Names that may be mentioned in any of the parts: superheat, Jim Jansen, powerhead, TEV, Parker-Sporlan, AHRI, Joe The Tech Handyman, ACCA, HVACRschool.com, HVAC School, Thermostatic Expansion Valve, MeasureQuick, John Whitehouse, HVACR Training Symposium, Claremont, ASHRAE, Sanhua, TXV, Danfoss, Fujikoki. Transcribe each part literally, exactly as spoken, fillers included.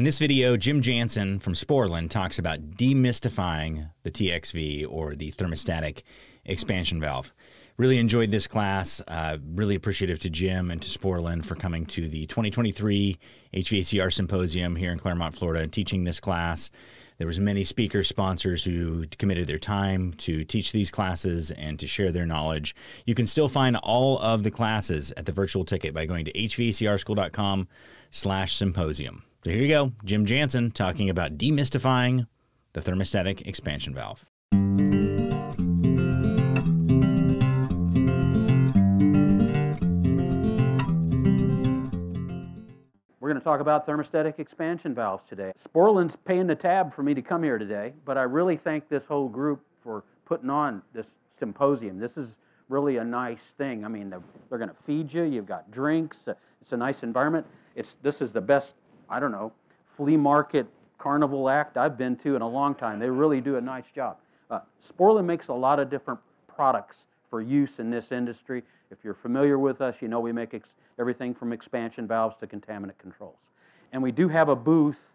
In this video, Jim Jansen from Sporlan talks about demystifying the T X V, or the thermostatic expansion valve. Really enjoyed this class. Uh, really appreciative to Jim and to Sporlan for coming to the twenty twenty-three H V A C R Symposium here in Claremont, Florida, and teaching this class. There was many speakers, sponsors who committed their time to teach these classes and to share their knowledge. You can still find all of the classes at the virtual ticket by going to H V A C R school dot com slash symposium. So here you go, Jim Jansen talking about demystifying the thermostatic expansion valve. We're going to talk about thermostatic expansion valves today. Sporlan's paying the tab for me to come here today, but I really thank this whole group for putting on this symposium. This is really a nice thing. I mean, they're going to feed you. You've got drinks. It's a nice environment. It's, this is the best, I don't know, flea market carnival act I've been to in a long time. They really do a nice job. Uh, Sporlan makes a lot of different products for use in this industry. If you're familiar with us, you know we make ex everything from expansion valves to contaminant controls. And we do have a booth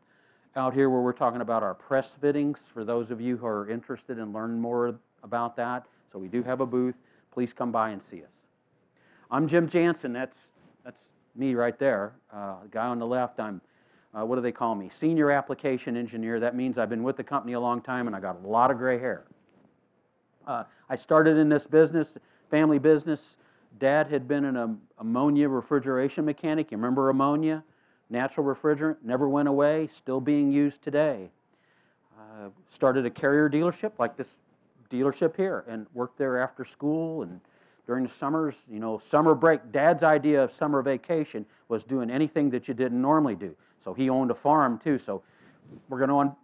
out here where we're talking about our press fittings, for those of you who are interested and learn more about that. So we do have a booth. Please come by and see us. I'm Jim Jansen. That's, that's me right there. Uh, the guy on the left, I'm, uh, what do they call me? Senior Application Engineer. That means I've been with the company a long time and I got a lot of gray hair. Uh, I started in this business, family business. Dad had been an ammonia refrigeration mechanic. You remember ammonia? Natural refrigerant, never went away, still being used today. Uh, started a carrier dealership like this dealership here and worked there after school and during the summers, you know, summer break. Dad's idea of summer vacation was doing anything that you didn't normally do. So he owned a farm too. So we're going to on,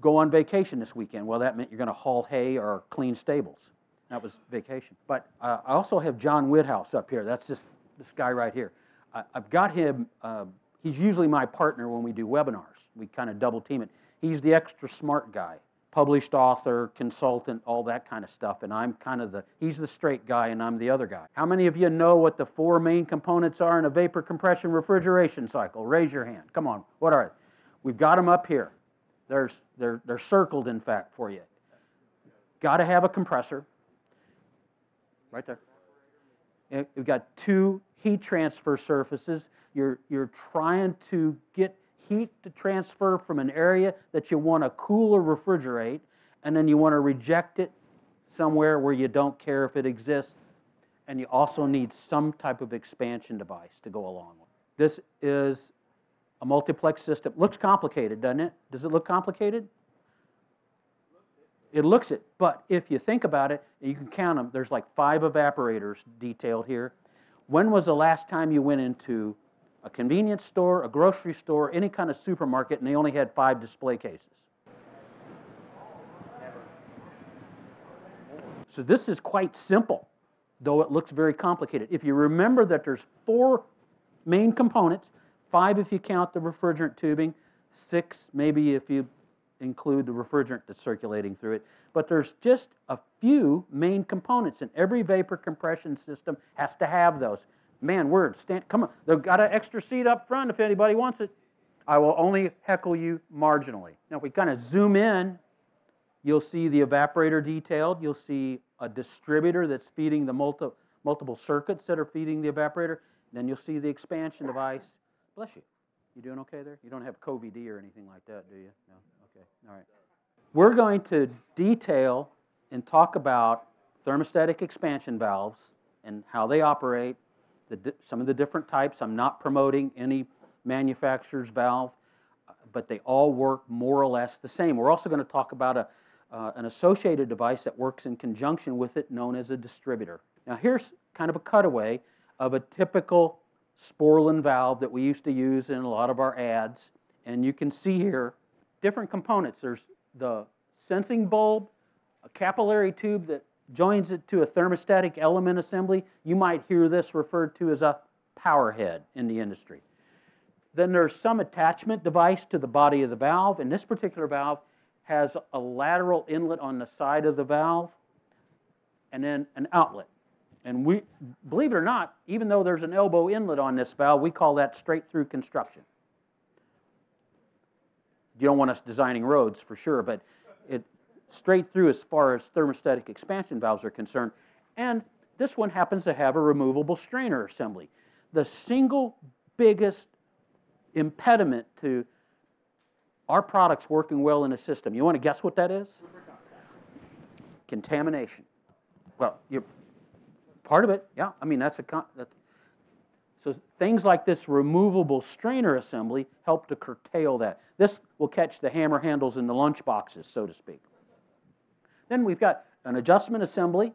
go on vacation this weekend. Well, that meant you're going to haul hay or clean stables. That was vacation. But uh, I also have John Whitehouse up here. That's just this guy right here. I, I've got him. Uh, he's usually my partner when we do webinars. We kind of double team it. He's the extra smart guy, published author, consultant, all that kind of stuff. And I'm kind of the, he's the straight guy and I'm the other guy. How many of you know what the four main components are in a vapor compression refrigeration cycle? Raise your hand. Come on. What are they? We've got them up here. There's, they're, they're circled, in fact, for you. Got to have a compressor. Right there. And you've got two heat transfer surfaces. You're, you're trying to get heat to transfer from an area that you want to cool or refrigerate, and then you want to reject it somewhere where you don't care if it exists. And you also need some type of expansion device to go along with. This is a multiplex system. Looks complicated, doesn't it? Does it look complicated? It looks it, but if you think about it, you can count them. There's like five evaporators detailed here. When was the last time you went into a convenience store, a grocery store, any kind of supermarket, and they only had five display cases? So this is quite simple, though it looks very complicated. If you remember that there's four main components, five if you count the refrigerant tubing, six maybe if you include the refrigerant that's circulating through it. But there's just a few main components, and every vapor compression system has to have those. Man, word, stand, come on. They've got an extra seat up front if anybody wants it. I will only heckle you marginally. Now, if we kind of zoom in, you'll see the evaporator detailed. You'll see a distributor that's feeding the multi multiple circuits that are feeding the evaporator. Then you'll see the expansion device. Bless you. You doing okay there? You don't have COVID or anything like that, do you? No? Okay. All right. We're going to detail and talk about thermostatic expansion valves and how they operate, the, some of the different types. I'm not promoting any manufacturer's valve, but they all work more or less the same. We're also going to talk about a, uh, an associated device that works in conjunction with it known as a distributor. Now, here's kind of a cutaway of a typical Sporlan valve that we used to use in a lot of our ads, and you can see here different components. There's the sensing bulb, a capillary tube that joins it to a thermostatic element assembly. You might hear this referred to as a power head in the industry. Then there's some attachment device to the body of the valve, and this particular valve has a lateral inlet on the side of the valve and then an outlet. And we, believe it or not, even though there's an elbow inlet on this valve, we call that straight-through construction. you don't want us designing roads for sure, but it straight through as far as thermostatic expansion valves are concerned. And this one happens to have a removable strainer assembly. The single biggest impediment to our products working well in a system, you want to guess what that is? Contamination. Well, you're part of it, yeah. I mean, that's a con that's so things like this removable strainer assembly help to curtail that. This will catch the hammer handles in the lunch boxes, so to speak. Then we've got an adjustment assembly.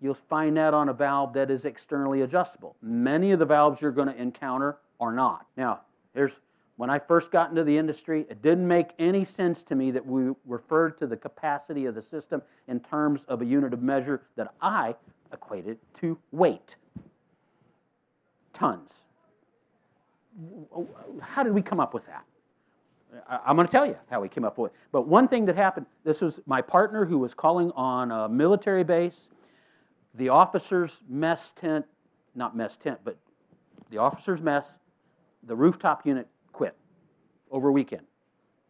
You'll find that on a valve that is externally adjustable. Many of the valves you're going to encounter are not. Now, here's, when I first got into the industry, it didn't make any sense to me that we referred to the capacity of the system in terms of a unit of measure that I equated to weight. Tons. How did we come up with that? I'm going to tell you how we came up with it. But one thing that happened, this was my partner who was calling on a military base. The officer's mess tent, not mess tent, but the officer's mess, the rooftop unit quit over weekend.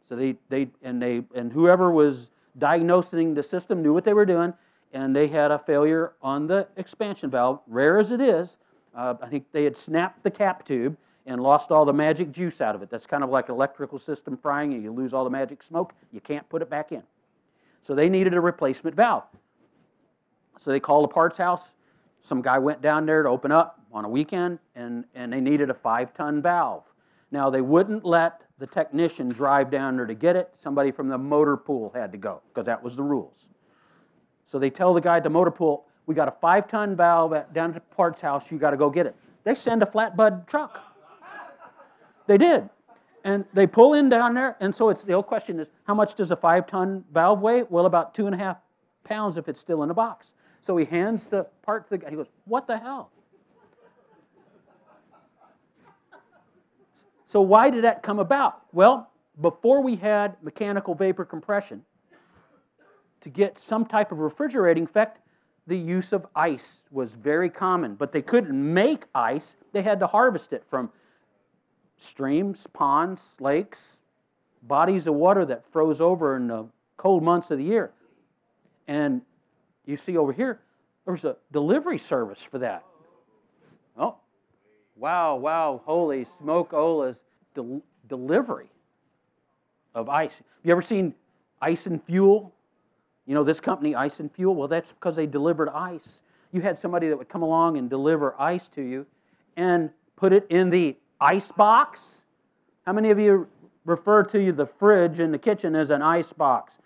So they, they, and, they, and whoever was diagnosing the system knew what they were doing, and they had a failure on the expansion valve, rare as it is. Uh, I think they had snapped the cap tube and lost all the magic juice out of it. That's kind of like electrical system frying, and you lose all the magic smoke. You can't put it back in. So they needed a replacement valve. So they called the parts house. Some guy went down there to open up on a weekend, and, and they needed a five-ton valve. Now, they wouldn't let the technician drive down there to get it. Somebody from the motor pool had to go, because that was the rules. So they tell the guy at the motor pool, we got a five-ton valve at, down at the parts house. You got to go get it. They send a flatbed truck. They did. And they pull in down there. And so it's the old question is, how much does a five-ton valve weigh? Well, about two and a half pounds if it's still in a box. So he hands the part to the guy. He goes, what the hell? So why did that come about? Well, before we had mechanical vapor compression, to get some type of refrigerating effect, the use of ice was very common, but they couldn't make ice. They had to harvest it from streams, ponds, lakes, bodies of water that froze over in the cold months of the year. And you see over here, there's a delivery service for that. Oh, wow, wow, holy smoke-olas, del delivery of ice. You ever seen Ice and Fuel? You know, this company, Ice and Fuel, well, that's because they delivered ice. You had somebody that would come along and deliver ice to you and put it in the ice box. How many of you refer to the fridge in the kitchen as an ice box?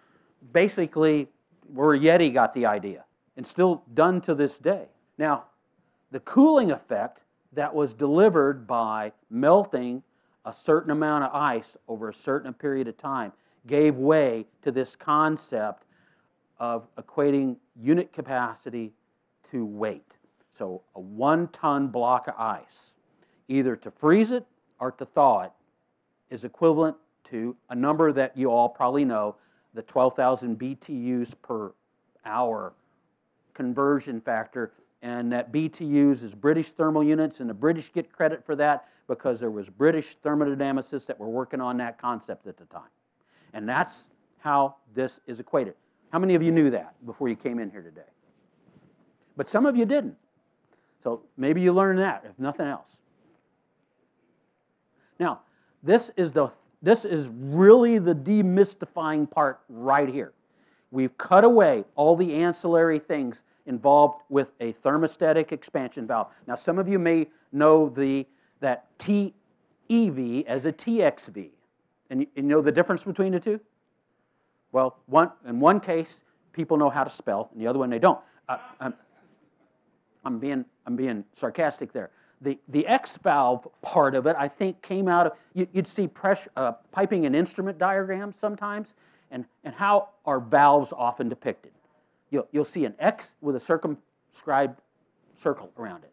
Basically, where Yeti got the idea, and still done to this day. Now, the cooling effect that was delivered by melting a certain amount of ice over a certain period of time gave way to this concept of equating unit capacity to weight. So a one-ton block of ice, either to freeze it or to thaw it, is equivalent to a number that you all probably know, the twelve thousand B T Us per hour conversion factor. And that B T Us is British thermal units, and the British get credit for that because there was British thermodynamicists that were working on that concept at the time. And that's how this is equated. How many of you knew that before you came in here today? But some of you didn't. So maybe you learned that, if nothing else. Now, this is, the, this is really the demystifying part right here. We've cut away all the ancillary things involved with a thermostatic expansion valve. Now, some of you may know the, that T E V as a T X V. And you, you know the difference between the two? Well, one, in one case, people know how to spell, and the other one they don't. Uh, I'm, I'm, being, I'm being sarcastic there. The, the X-valve part of it, I think, came out of, you, you'd see pressure, uh, piping and instrument diagrams sometimes, and, and how are valves often depicted? You'll, you'll see an X with a circumscribed circle around it.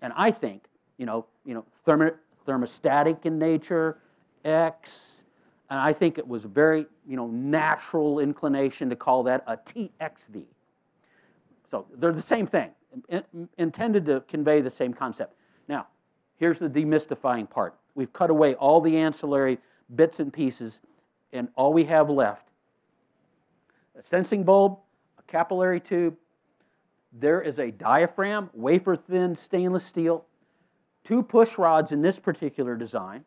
And I think, you know, you know thermo, thermostatic in nature, X, and I think it was a very, you know, natural inclination to call that a T X V. So they're the same thing, intended to convey the same concept. Now, here's the demystifying part. We've cut away all the ancillary bits and pieces and all we have left, a sensing bulb, a capillary tube, there is a diaphragm, wafer-thin stainless steel, two push rods in this particular design,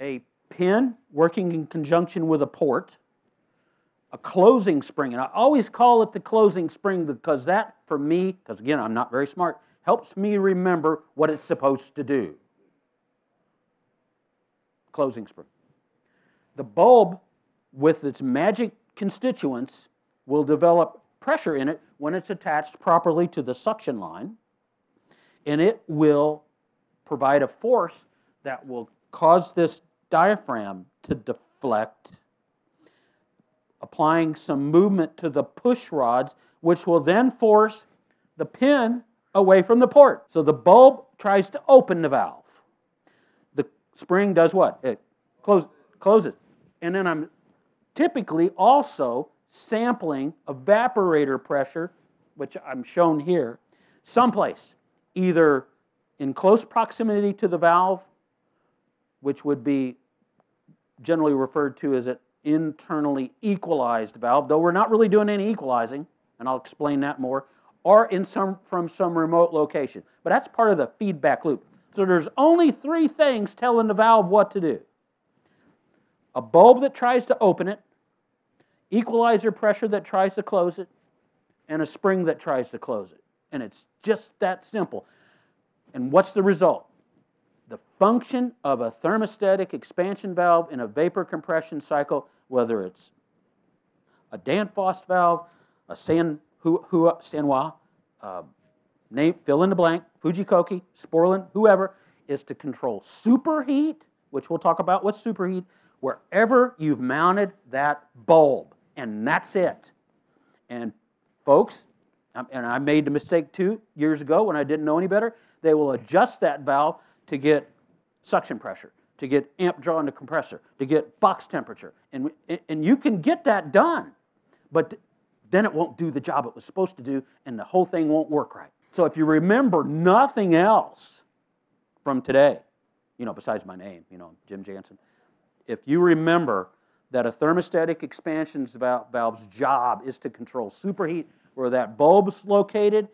a pin working in conjunction with a port, a closing spring, and I always call it the closing spring because that, for me, because again, I'm not very smart, helps me remember what it's supposed to do. Closing spring. The bulb, with its magic constituents, will develop pressure in it when it's attached properly to the suction line, and it will provide a force that will cause this diaphragm to deflect, applying some movement to the push rods, which will then force the pin away from the port. So the bulb tries to open the valve. The spring does what? It close, closes. And then I'm typically also sampling evaporator pressure, which I'm shown here, someplace, either in close proximity to the valve, which would be generally referred to as an internally equalized valve, though we're not really doing any equalizing, and I'll explain that more, or in some, from some remote location. But that's part of the feedback loop. So there's only three things telling the valve what to do. A bulb that tries to open it, equalizer pressure that tries to close it, and a spring that tries to close it. And it's just that simple. And what's the result? The function of a thermostatic expansion valve in a vapor compression cycle, whether it's a Danfoss valve, a Sanhua, Sanhua uh, name, fill in the blank, Fujikoki, Sporlan, whoever, is to control superheat, which we'll talk about what's superheat, wherever you've mounted that bulb. And that's it. And folks, and I made the mistake two years ago when I didn't know any better, they will adjust that valve to get suction pressure, to get amp draw in the compressor, to get box temperature. And, and you can get that done, but then it won't do the job it was supposed to do, and the whole thing won't work right. So if you remember nothing else from today, you know, besides my name, you know, Jim Jansen, if you remember that a thermostatic expansion valve's job is to control superheat where that bulb's located,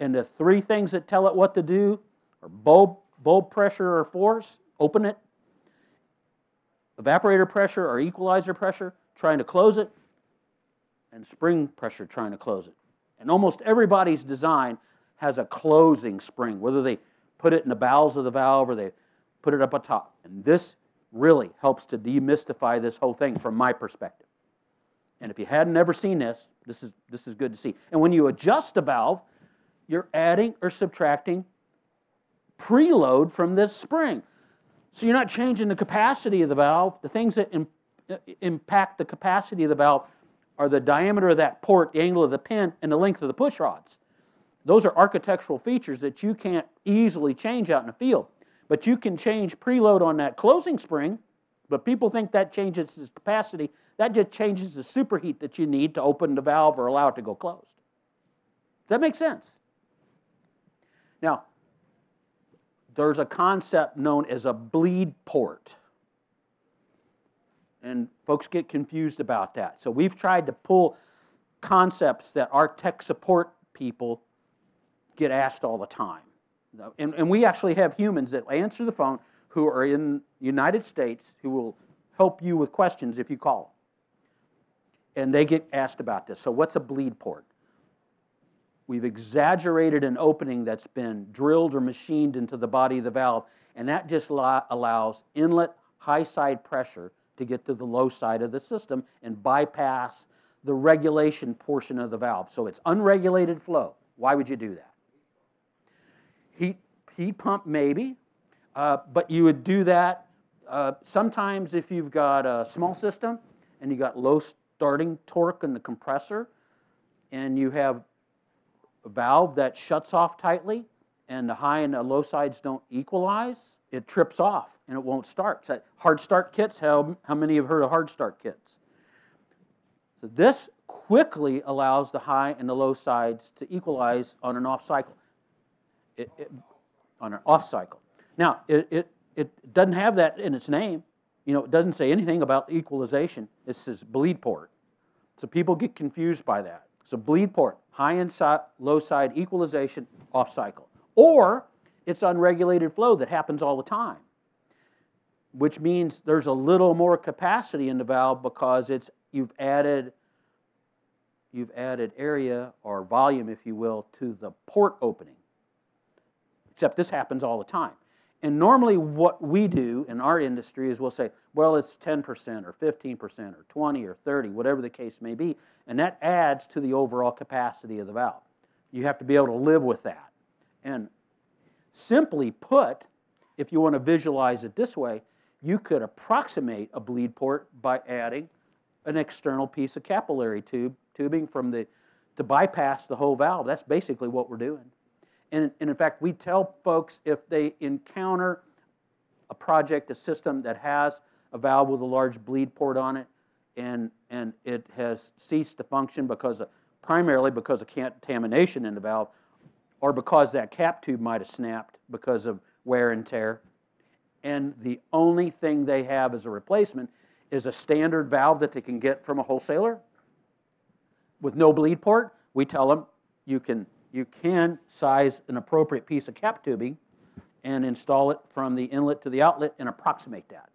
and the three things that tell it what to do are bulb, bulb pressure or force, open it, evaporator pressure or equalizer pressure, trying to close it, and spring pressure trying to close it. And almost everybody's design has a closing spring, whether they put it in the bowels of the valve or they put it up on top. And this really helps to demystify this whole thing from my perspective. And if you hadn't ever seen this, this is, this is good to see. And when you adjust a valve, you're adding or subtracting preload from this spring. So you're not changing the capacity of the valve. The things that im- impact the capacity of the valve are the diameter of that port, the angle of the pin, and the length of the push rods. Those are architectural features that you can't easily change out in the field. But you can change preload on that closing spring, but people think that changes its capacity. That just changes the superheat that you need to open the valve or allow it to go closed. Does that make sense? Now, there's a concept known as a bleed port. And folks get confused about that. So we've tried to pull concepts that our tech support people get asked all the time. And, and we actually have humans that answer the phone who are in the United States who will help you with questions if you call them. And they get asked about this. So what's a bleed port? We've exaggerated an opening that's been drilled or machined into the body of the valve, and that just allows inlet high side pressure to get to the low side of the system and bypass the regulation portion of the valve. So it's unregulated flow. Why would you do that? Heat, heat pump, maybe, uh, but you would do that uh, sometimes if you've got a small system and you got low starting torque in the compressor and you have a valve that shuts off tightly and the high and the low sides don't equalize, it trips off and it won't start. So hard start kits, how, how many have heard of hard start kits? So this quickly allows the high and the low sides to equalize on an off cycle. It, it, on an off cycle. Now, it, it, it doesn't have that in its name. You know, it doesn't say anything about equalization. It says bleed port. So people get confused by that. So bleed port, high and si low side equalization, off cycle. Or it's unregulated flow that happens all the time, which means there's a little more capacity in the valve because it's you've added you've added area or volume, if you will, to the port opening. Except this happens all the time. And normally what we do in our industry is we'll say, well, it's ten percent or fifteen percent or twenty or thirty, whatever the case may be, and that adds to the overall capacity of the valve. You have to be able to live with that. And simply put, if you want to visualize it this way, you could approximate a bleed port by adding an external piece of capillary tube, tubing from the, to bypass the whole valve. That's basically what we're doing. And, and in fact, we tell folks if they encounter a project, a system that has a valve with a large bleed port on it, and, and it has ceased to function because of, primarily because of contamination in the valve, or because that cap tube might have snapped because of wear and tear, and the only thing they have as a replacement is a standard valve that they can get from a wholesaler with no bleed port, we tell them you can, you can size an appropriate piece of cap tubing and install it from the inlet to the outlet and approximate that.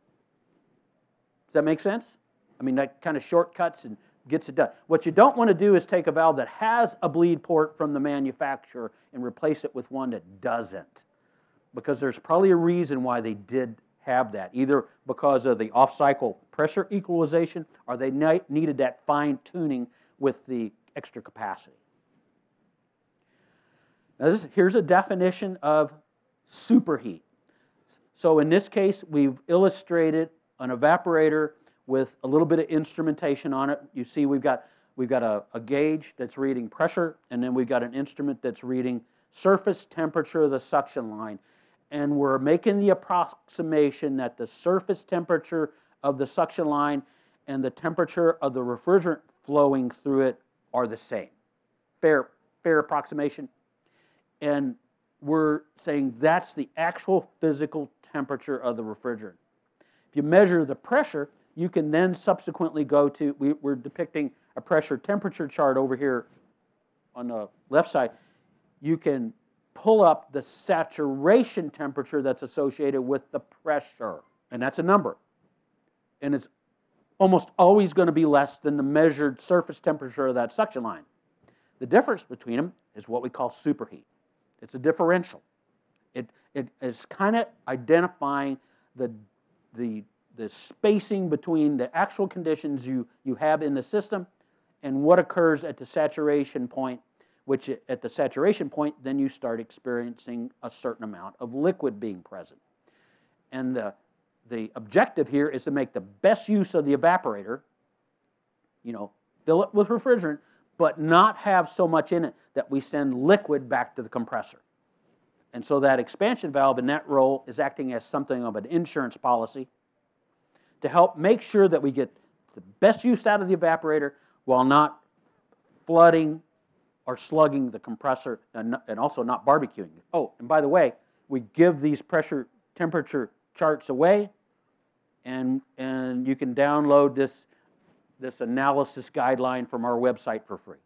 Does that make sense? I mean, that kind of shortcuts and gets it done. What you don't want to do is take a valve that has a bleed port from the manufacturer and replace it with one that doesn't, because there's probably a reason why they did have that, either because of the off-cycle pressure equalization or they needed that fine-tuning with the extra capacity. Now this, here's a definition of superheat. So in this case, we've illustrated an evaporator with a little bit of instrumentation on it. You see we've got, we've got a, a gauge that's reading pressure, and then we've got an instrument that's reading surface temperature of the suction line. And we're making the approximation that the surface temperature of the suction line and the temperature of the refrigerant flowing through it are the same. Fair, fair approximation. And we're saying that's the actual physical temperature of the refrigerant. If you measure the pressure, you can then subsequently go to, we, we're depicting a pressure temperature chart over here on the left side. You can pull up the saturation temperature that's associated with the pressure, and that's a number. And it's almost always going to be less than the measured surface temperature of that suction line. The difference between them is what we call superheat. It's a differential. It, it is kind of identifying the, the, the spacing between the actual conditions you, you have in the system and what occurs at the saturation point, which at the saturation point, then you start experiencing a certain amount of liquid being present. And the, the objective here is to make the best use of the evaporator, you know, fill it with refrigerant, but not have so much in it that we send liquid back to the compressor. And so that expansion valve in that role is acting as something of an insurance policy to help make sure that we get the best use out of the evaporator while not flooding or slugging the compressor, and also not barbecuing. Oh, and by the way, we give these pressure temperature charts away, and, and you can download this, this analysis guideline from our website for free.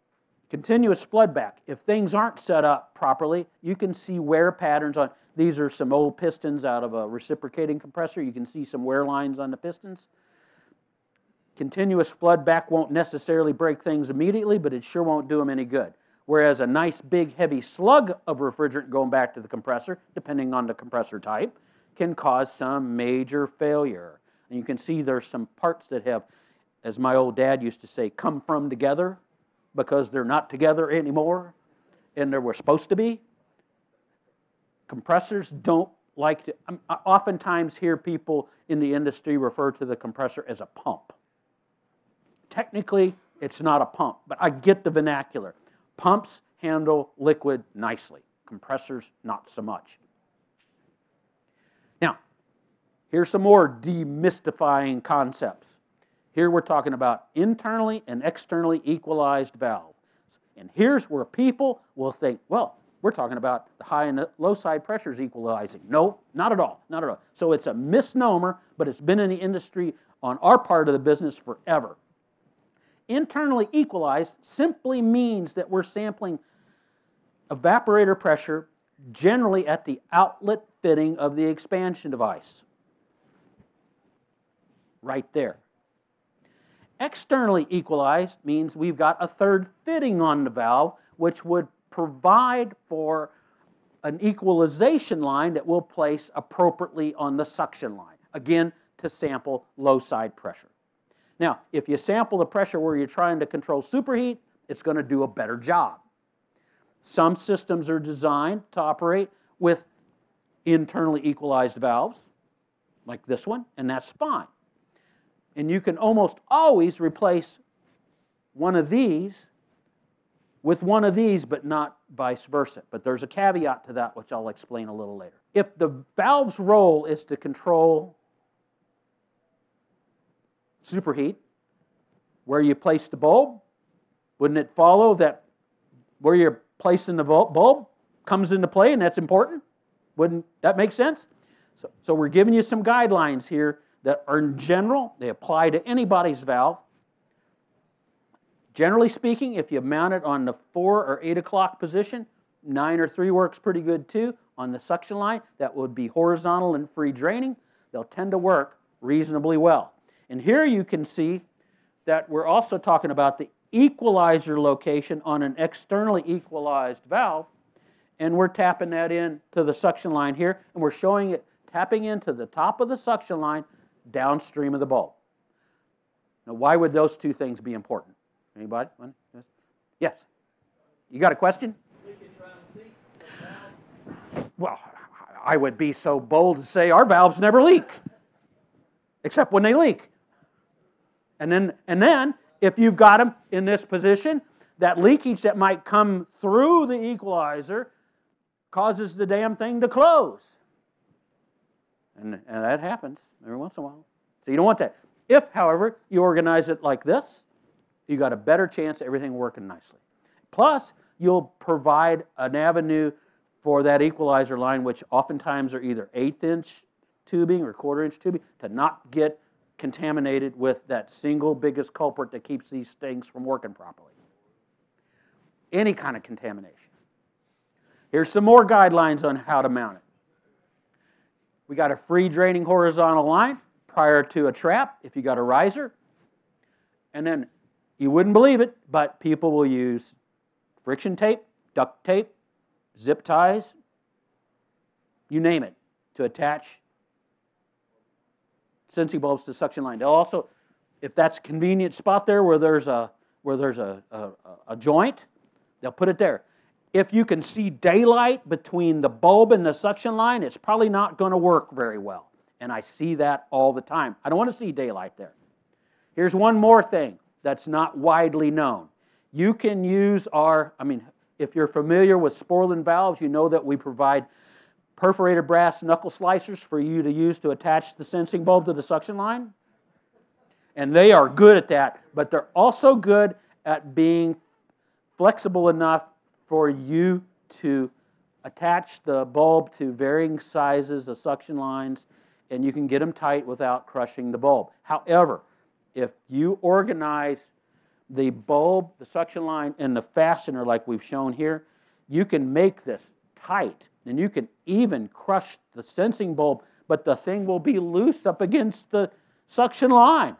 Continuous floodback. If things aren't set up properly, you can see wear patterns on, these are some old pistons out of a reciprocating compressor. You can see some wear lines on the pistons. Continuous floodback won't necessarily break things immediately, but it sure won't do them any good. Whereas a nice big heavy slug of refrigerant going back to the compressor, depending on the compressor type, can cause some major failure. And you can see there's some parts that have, as my old dad used to say, come from together, because they're not together anymore and they were supposed to be. Compressors don't like to, I oftentimes hear people in the industry refer to the compressor as a pump. Technically, it's not a pump, but I get the vernacular. Pumps handle liquid nicely. Compressors, not so much. Now, here's some more demystifying concepts. Here we're talking about internally and externally equalized valves. And here's where people will think, well, We're talking about high and low side pressures equalizing. No, not at all, not at all. So it's a misnomer, but it's been in the industry on our part of the business forever. Internally equalized simply means that we're sampling evaporator pressure generally at the outlet fitting of the expansion device. Right there. Externally equalized means we've got a third fitting on the valve, which would provide for an equalization line that we'll place appropriately on the suction line, again, to sample low side pressure. Now, if you sample the pressure where you're trying to control superheat, it's going to do a better job. Some systems are designed to operate with internally equalized valves, like this one, and that's fine. And you can almost always replace one of these with one of these, but not vice versa. But there's a caveat to that, which I'll explain a little later. If the valve's role is to control superheat, where you place the bulb, wouldn't it follow that where you're placing the bulb comes into play, and that's important? Wouldn't that make sense? So, so we're giving you some guidelines here that are in general, they apply to anybody's valve. Generally speaking, if you mount it on the four or eight o'clock position, nine or three works pretty good too. On the suction line, that would be horizontal and free draining. They'll tend to work reasonably well. And here you can see that we're also talking about the equalizer location on an externally equalized valve, and we're tapping that in to the suction line here, and we're showing it tapping into the top of the suction line downstream of the bulb. Now, why would those two things be important? Anybody? Yes? You got a question? Well, I would be so bold to say our valves never leak, except when they leak. And then, and then if you've got them in this position, that leakage that might come through the equalizer causes the damn thing to close. And, and that happens every once in a while. So you don't want that. If, however, you organize it like this, you got a better chance of everything working nicely. Plus, you'll provide an avenue for that equalizer line, which oftentimes are either eighth-inch tubing or quarter-inch tubing, to not get contaminated with that single biggest culprit that keeps these things from working properly. Any kind of contamination. Here's some more guidelines on how to mount it. We got a free draining horizontal line prior to a trap if you got a riser. And then you wouldn't believe it, but people will use friction tape, duct tape, zip ties, you name it, to attach Sensi bulbs to the suction line. They'll also, if that's a convenient spot there where there's a where there's a, a, a joint, they'll put it there. If you can see daylight between the bulb and the suction line, it's probably not going to work very well. And I see that all the time. I don't want to see daylight there. Here's one more thing that's not widely known. You can use our, I mean, if you're familiar with Sporlan valves, you know that we provide perforated brass knuckle slicers for you to use to attach the sensing bulb to the suction line. And they are good at that, but they're also good at being flexible enough for you to attach the bulb to varying sizes of suction lines, and you can get them tight without crushing the bulb. However, if you organize the bulb, the suction line, and the fastener like we've shown here, you can make this tight, and you can even crush the sensing bulb, but the thing will be loose up against the suction line.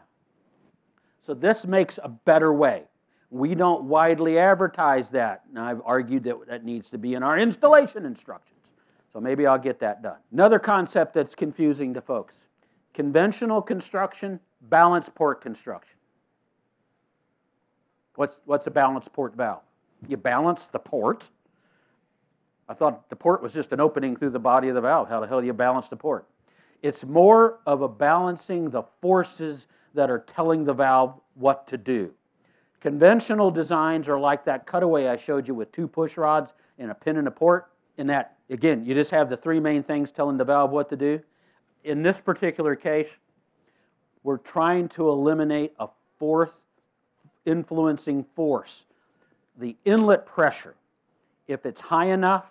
So this makes a better way. We don't widely advertise that, and I've argued that that needs to be in our installation instructions. So maybe I'll get that done. Another concept that's confusing to folks: conventional construction, balanced port construction. What's, what's a balanced port valve? You balance the port. I thought the port was just an opening through the body of the valve. How the hell do you balance the port? It's more of a balancing the forces that are telling the valve what to do. Conventional designs are like that cutaway I showed you with two push rods and a pin and a port. In that, again, you just have the three main things telling the valve what to do. In this particular case, we're trying to eliminate a fourth influencing force, the inlet pressure. if it's high enough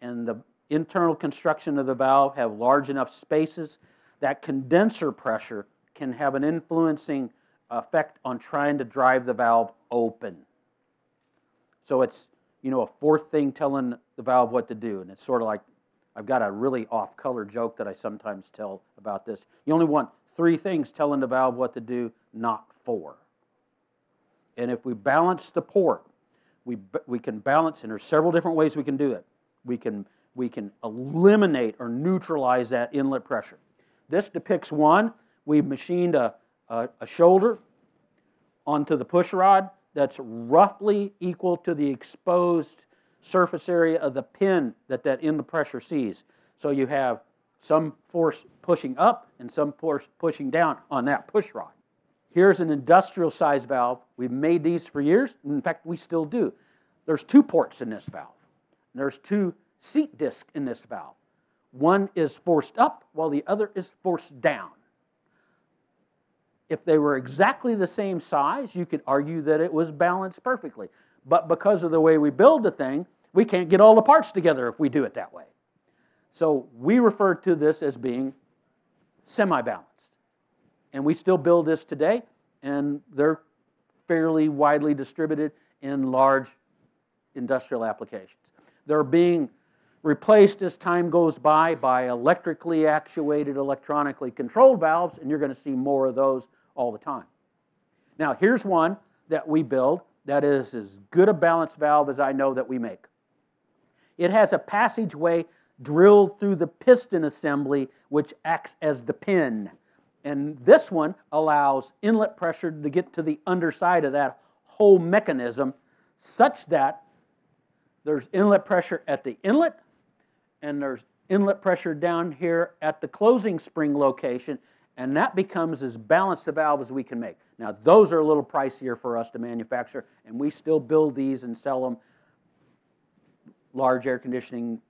and the internal construction of the valve have large enough spaces, that condenser pressure can have an influencing effect on trying to drive the valve open. So it's, you know, a fourth thing telling the valve what to do. And it's sort of like, I've got a really off-color joke that I sometimes tell about this. You only want three things telling the valve what to do, not four. And if we balance the port, we, we can balance, and there's several different ways we can do it. We can, we can eliminate or neutralize that inlet pressure. This depicts one. We've machined a, a, a shoulder onto the push rod that's roughly equal to the exposed surface area of the pin that that inlet pressure sees. So you have some force pushing up and some force pushing down on that push rod. Here's an industrial size valve. We've made these for years. In fact, we still do. There's two ports in this valve. There's two seat discs in this valve. One is forced up while the other is forced down. If they were exactly the same size, you could argue that it was balanced perfectly. But because of the way we build the thing, we can't get all the parts together if we do it that way. So we refer to this as being semi-balanced. And we still build this today, and they're fairly widely distributed in large industrial applications. They're being replaced as time goes by by electrically actuated, electronically controlled valves, and you're going to see more of those all the time. Now, here's one that we build that is as good a balanced valve as I know that we make. It has a passageway drilled through the piston assembly, which acts as the pin. And this one allows inlet pressure to get to the underside of that whole mechanism such that there's inlet pressure at the inlet, and there's inlet pressure down here at the closing spring location, and that becomes as balanced a valve as we can make. Now, those are a little pricier for us to manufacture, and we still build these and sell them. Large air conditioning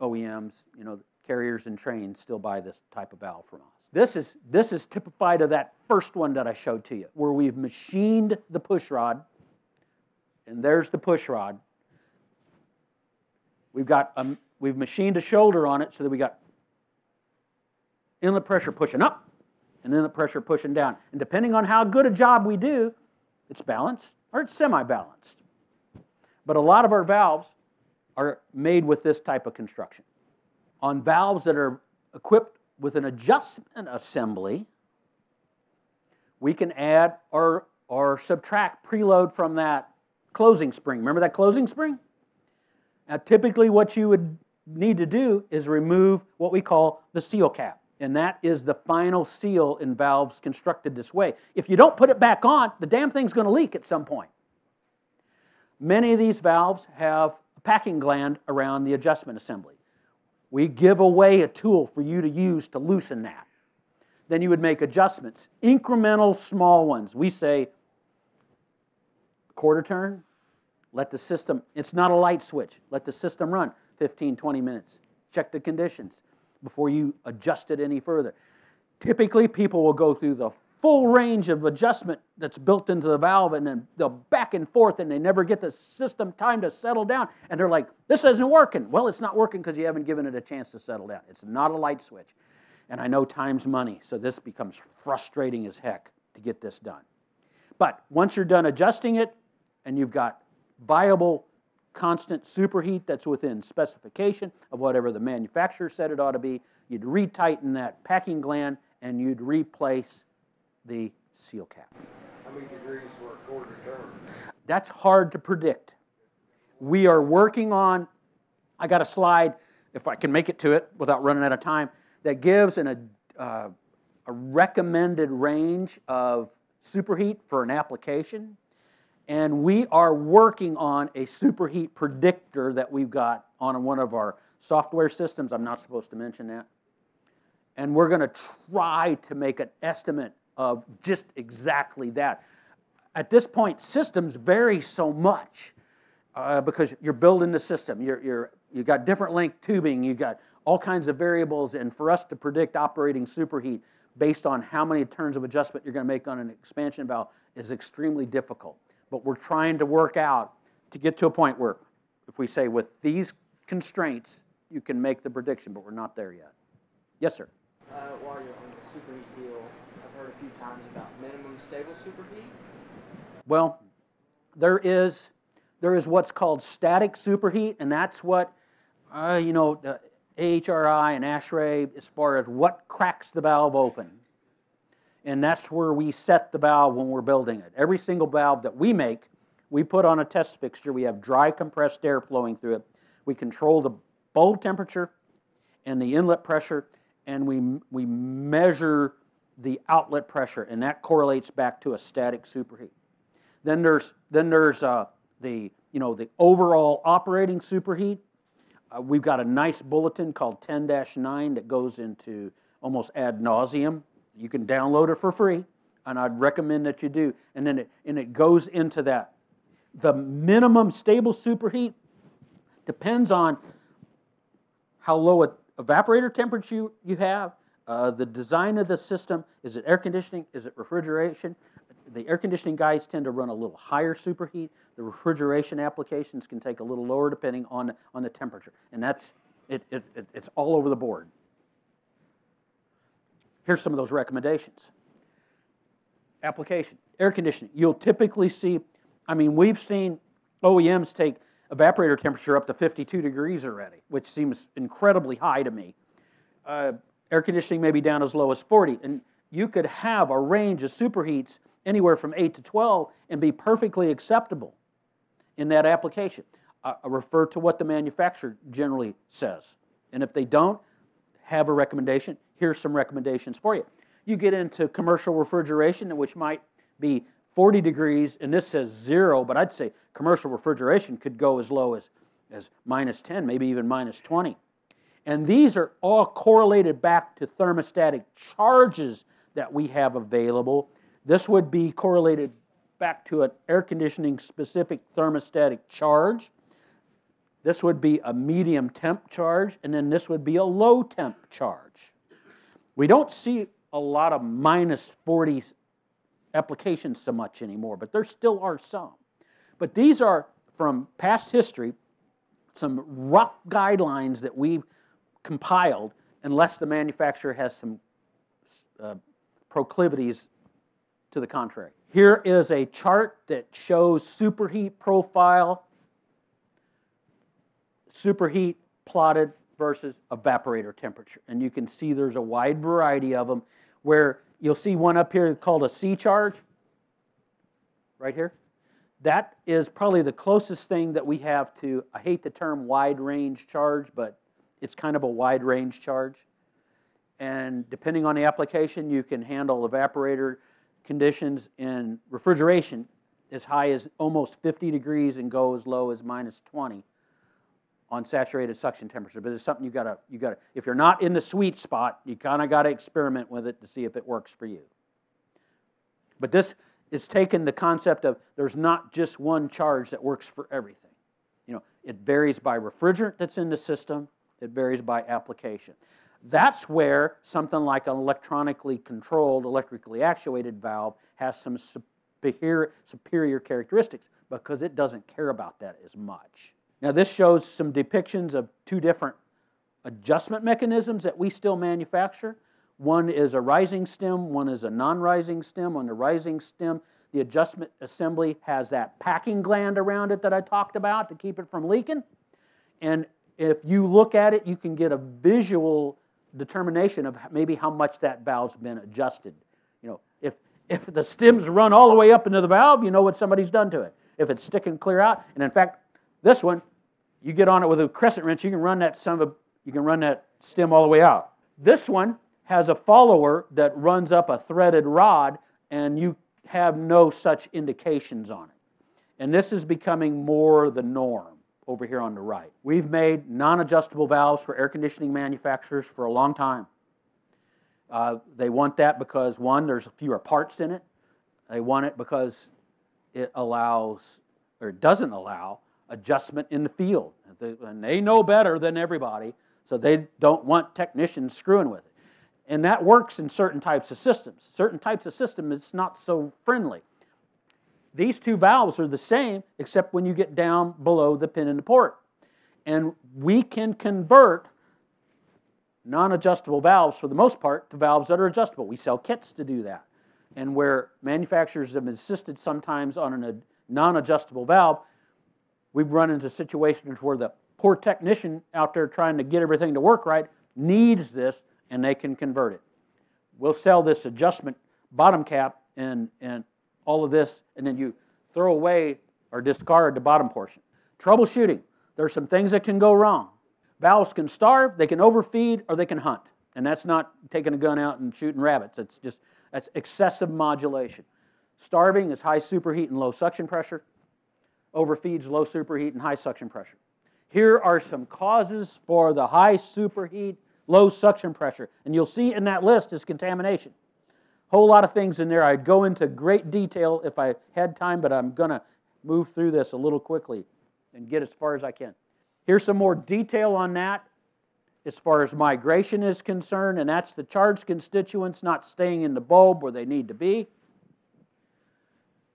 O E Ms, you know, carriers and trains still buy this type of valve from us. This is, this is typified of that first one that I showed to you, where we've machined the push rod, and there's the push rod. We've got a, we've machined a shoulder on it so that we got inlet pressure pushing up and inlet pressure pushing down. And depending on how good a job we do, it's balanced or it's semi-balanced. But a lot of our valves are made with this type of construction. On valves that are equipped with an adjustment assembly, we can add or, or subtract preload from that closing spring. Remember that closing spring? Now, typically what you would need to do is remove what we call the seal cap, and that is the final seal in valves constructed this way. If you don't put it back on, the damn thing's going to leak at some point. Many of these valves have a packing gland around the adjustment assembly. We give away a tool for you to use to loosen that. Then you would make adjustments, incremental small ones. We say quarter turn. Let the system, it's not a light switch. Let the system run fifteen, twenty minutes. Check the conditions before you adjust it any further. Typically, people will go through the full range of adjustment that's built into the valve, and then they'll back and forth, and they never get the system time to settle down. And they're like, this isn't working. Well, it's not working because you haven't given it a chance to settle down. It's not a light switch. And I know time's money, so this becomes frustrating as heck to get this done. But once you're done adjusting it, and you've got viable constant superheat that's within specification of whatever the manufacturer said it ought to be, you'd retighten that packing gland and you'd replace the seal cap. How many degrees for a quarter turn? That's hard to predict. We are working on, I got a slide, if I can make it to it without running out of time, that gives an, a, uh, a recommended range of superheat for an application. And we are working on a superheat predictor that we've got on one of our software systems. I'm not supposed to mention that. And we're going to try to make an estimate of just exactly that. At this point, systems vary so much uh, because you're building the system. You're, you're, you've got different length tubing. You've got all kinds of variables. And for us to predict operating superheat based on how many turns of adjustment you're going to make on an expansion valve is extremely difficult. But we're trying to work out to get to a point where if we say with these constraints, you can make the prediction, but we're not there yet. Yes, sir? Uh, while you're on the superheat deal, I've heard a few times about minimum stable superheat. Well, there is, there is what's called static superheat, and that's what, uh, you know, the A H R I and ASHRAE, as far as what cracks the valve open. And that's where we set the valve when we're building it. Every single valve that we make, we put on a test fixture. We have dry compressed air flowing through it. We control the bulb temperature and the inlet pressure, and we, we measure the outlet pressure, and that correlates back to a static superheat. Then there's, then there's uh, the, you know, the overall operating superheat. Uh, we've got a nice bulletin called ten dash nine that goes into almost ad nauseum. You can download it for free, and I'd recommend that you do. And then it, and it goes into that. The minimum stable superheat depends on how low an evaporator temperature you, you have, uh, the design of the system. Is it air conditioning? Is it refrigeration? The air conditioning guys tend to run a little higher superheat. The refrigeration applications can take a little lower depending on, on the temperature. And that's, it, it, it, it's all over the board. Here's some of those recommendations. Application, air conditioning. You'll typically see, I mean, we've seen O E Ms take evaporator temperature up to fifty-two degrees already, which seems incredibly high to me. Uh, air conditioning may be down as low as forty, and you could have a range of superheats anywhere from eight to twelve and be perfectly acceptable in that application. I refer to what the manufacturer generally says, and if they don't have a recommendation, here's some recommendations for you. You get into commercial refrigeration, which might be forty degrees, and this says zero, but I'd say commercial refrigeration could go as low as, as minus ten, maybe even minus twenty. And these are all correlated back to thermostatic charges that we have available. This would be correlated back to an air conditioning specific thermostatic charge. This would be a medium temp charge, and then this would be a low temp charge. We don't see a lot of minus forty applications so much anymore, but there still are some. But these are, from past history, some rough guidelines that we've compiled unless the manufacturer has some uh, proclivities to the contrary. Here is a chart that shows superheat profile, superheat plotted versus evaporator temperature. And you can see there's a wide variety of them, where you'll see one up here called a C charge, right here. That is probably the closest thing that we have to, I hate the term wide range charge, but it's kind of a wide range charge. And depending on the application, you can handle evaporator conditions in refrigeration as high as almost fifty degrees and go as low as minus twenty. On saturated suction temperature, but it's something you gotta, you gotta, if you're not in the sweet spot, you kinda gotta experiment with it to see if it works for you. But this is taking the concept of there's not just one charge that works for everything. You know, it varies by refrigerant that's in the system, it varies by application. That's where something like an electronically controlled, electrically actuated valve has some superior, superior characteristics, because it doesn't care about that as much. Now this shows some depictions of two different adjustment mechanisms that we still manufacture. One is a rising stem, one is a non-rising stem. On the rising stem, the adjustment assembly has that packing gland around it that I talked about to keep it from leaking. And if you look at it, you can get a visual determination of maybe how much that valve's been adjusted. You know, if, if the stem's run all the way up into the valve, you know what somebody's done to it. If it's sticking clear out, and in fact, this one, you get on it with a crescent wrench, you can run that some of, you can run that stem all the way out. This one has a follower that runs up a threaded rod, and you have no such indications on it. And this is becoming more the norm over here on the right. We've made non-adjustable valves for air conditioning manufacturers for a long time. Uh, they want that because, one, there's fewer parts in it. They want it because it allows, or it doesn't allow, adjustment in the field, and they know better than everybody, so they don't want technicians screwing with it. And that works in certain types of systems. Certain types of systems, it's not so friendly. These two valves are the same, except when you get down below the pin and the port. and we can convert non-adjustable valves, for the most part, to valves that are adjustable. We sell kits to do that. And where manufacturers have insisted sometimes on a non-adjustable valve, we've run into situations where the poor technician out there trying to get everything to work right needs this, and they can convert it. We'll sell this adjustment bottom cap and, and all of this, and then you throw away or discard the bottom portion. Troubleshooting. There's some things that can go wrong. Valves can starve, they can overfeed, or they can hunt. And that's not taking a gun out and shooting rabbits. It's just, that's excessive modulation. Starving is high superheat and low suction pressure. Overfeeds low superheat and high suction pressure. Here are some causes for the high superheat, low suction pressure. And you'll see in that list is contamination. Whole lot of things in there. I'd go into great detail if I had time, but I'm going to move through this a little quickly and get as far as I can. Here's some more detail on that as far as migration is concerned, and that's the charge constituents not staying in the bulb where they need to be.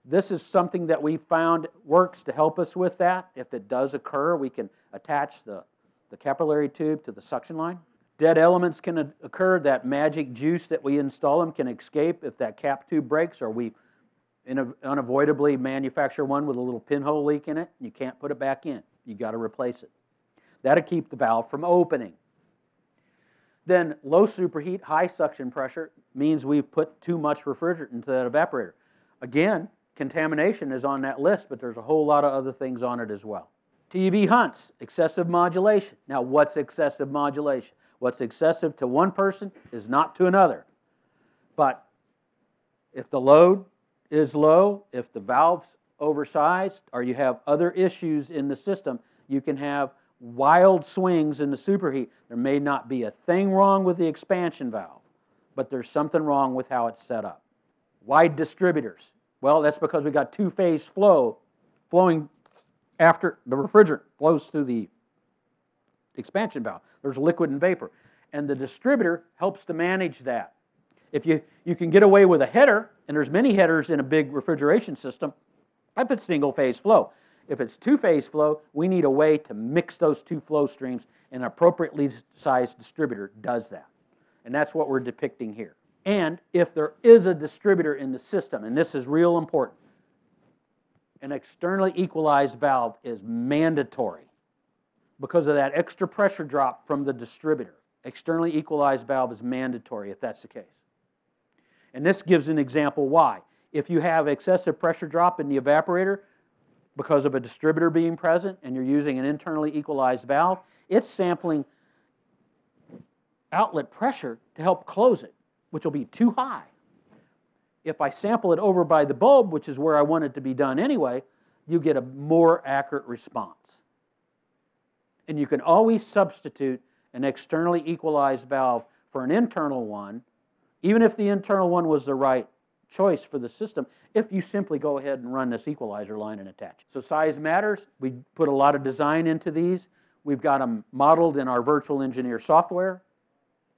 This is something that we found works to help us with that. If it does occur, we can attach the, the capillary tube to the suction line. Dead elements can occur. That magic juice that we install them can escape if that cap tube breaks, or we unavoidably manufacture one with a little pinhole leak in it. You can't put it back in. You've got to replace it. That'll keep the valve from opening. Then low superheat, high suction pressure means we've put too much refrigerant into that evaporator. Again, contamination is on that list, but there's a whole lot of other things on it as well. T E V hunts, excessive modulation. Now, what's excessive modulation? What's excessive to one person is not to another. But if the load is low, if the valve's oversized, or you have other issues in the system, you can have wild swings in the superheat. There may not be a thing wrong with the expansion valve, but there's something wrong with how it's set up. Wide distributors. Well, that's because we got two-phase flow flowing after the refrigerant flows through the expansion valve. There's liquid and vapor. And the distributor helps to manage that. If you, you can get away with a header, and there's many headers in a big refrigeration system, if it's single-phase flow. If it's two-phase flow, we need a way to mix those two flow streams, and an appropriately sized distributor does that. And that's what we're depicting here. And if there is a distributor in the system, and this is real important, an externally equalized valve is mandatory because of that extra pressure drop from the distributor. Externally equalized valve is mandatory if that's the case. And this gives an example why. If you have excessive pressure drop in the evaporator because of a distributor being present and you're using an internally equalized valve, it's sampling outlet pressure to help close it, which will be too high. If I sample it over by the bulb, which is where I want it to be done anyway, you get a more accurate response. And you can always substitute an externally equalized valve for an internal one, even if the internal one was the right choice for the system, if you simply go ahead and run this equalizer line and attach. So size matters. We put a lot of design into these. We've got them modeled in our virtual engineer software.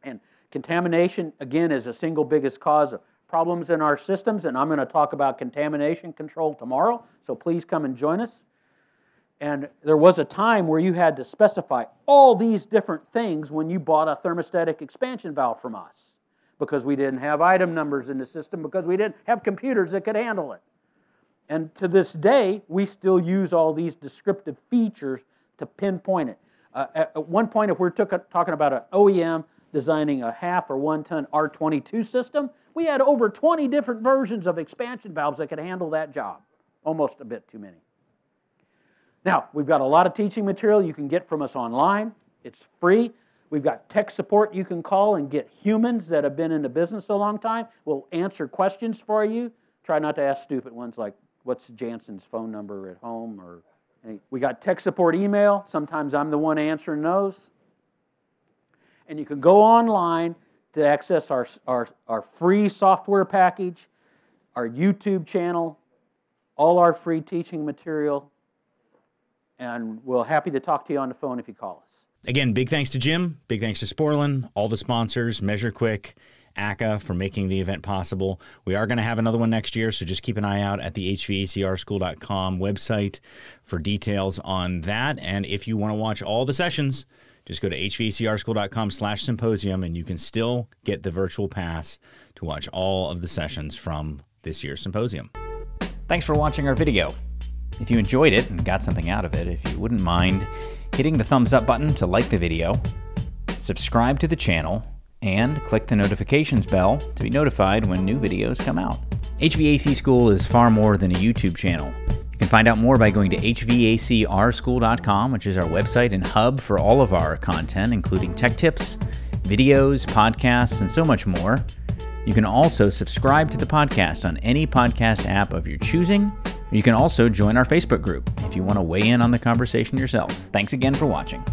And contamination, again, is the single biggest cause of problems in our systems, and I'm going to talk about contamination control tomorrow, so please come and join us. And there was a time where you had to specify all these different things when you bought a thermostatic expansion valve from us, because we didn't have item numbers in the system, because we didn't have computers that could handle it. And to this day, we still use all these descriptive features to pinpoint it. Uh, at, at one point, if we're took a, talking about an O E M designing a half or one-ton R twenty-two system, we had over twenty different versions of expansion valves that could handle that job. Almost a bit too many. Now, we've got a lot of teaching material you can get from us online. It's free. We've got tech support you can call and get humans that have been in the business a long time. We'll answer questions for you. Try not to ask stupid ones like, what's Jansen's phone number at home? Or we got tech support email. Sometimes I'm the one answering those. And you can go online to access our, our, our free software package, our YouTube channel, all our free teaching material. And we're happy to talk to you on the phone if you call us. Again, big thanks to Jim, big thanks to Sporlan, all the sponsors, MeasureQuick, A C C A for making the event possible. We are going to have another one next year, so just keep an eye out at the H V A C R school dot com website for details on that. And if you want to watch all the sessions, just go to H V A C R school dot com slash symposium, and you can still get the virtual pass to watch all of the sessions from this year's symposium. Thanks for watching our video. If you enjoyed it and got something out of it, if you wouldn't mind hitting the thumbs up button to like the video, subscribe to the channel, and click the notifications bell to be notified when new videos come out. H V A C School is far more than a YouTube channel. You can find out more by going to H V A C R school dot com, which is our website and hub for all of our content, including tech tips, videos, podcasts, and so much more. You can also subscribe to the podcast on any podcast app of your choosing. You can also join our Facebook group if you want to weigh in on the conversation yourself. Thanks again for watching.